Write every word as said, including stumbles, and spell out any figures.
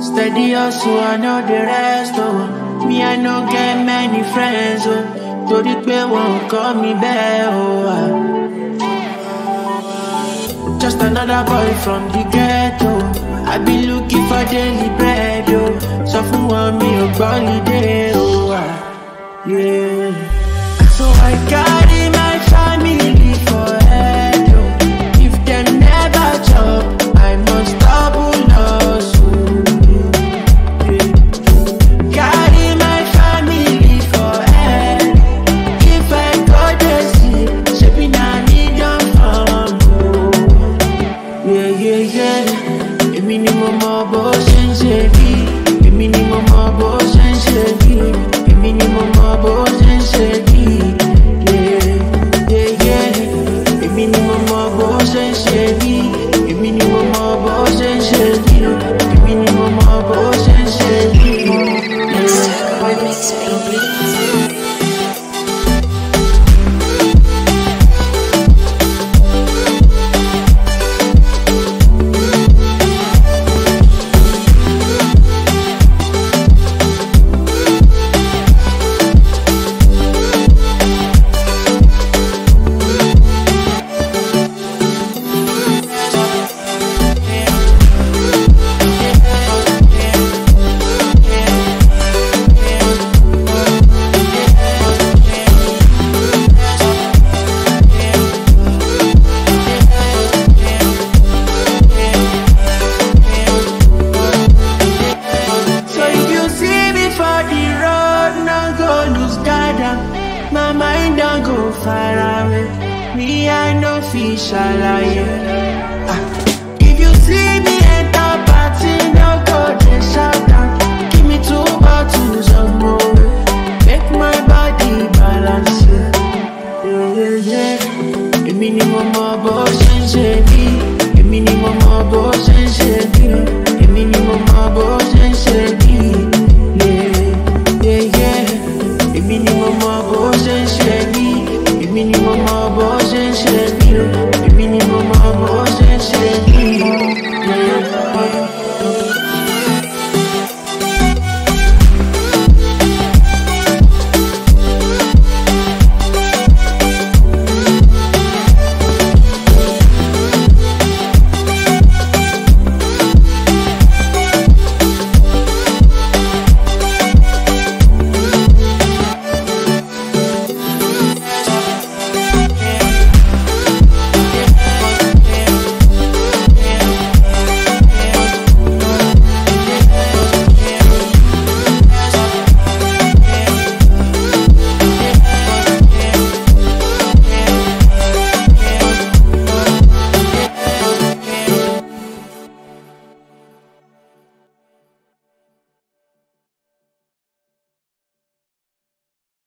Steady also, I know the rest, oh. Me, I no get many friends, oh. Tori pe won't call me back, oh. Just another boy from the ghetto. I be looking for daily bread, oh. So who want me a holiday, oh. Yeah. So I carry my family for head, oh. If they never chop, I must double loss, oh. My mind don't go far away. Me, I know fish, I lie.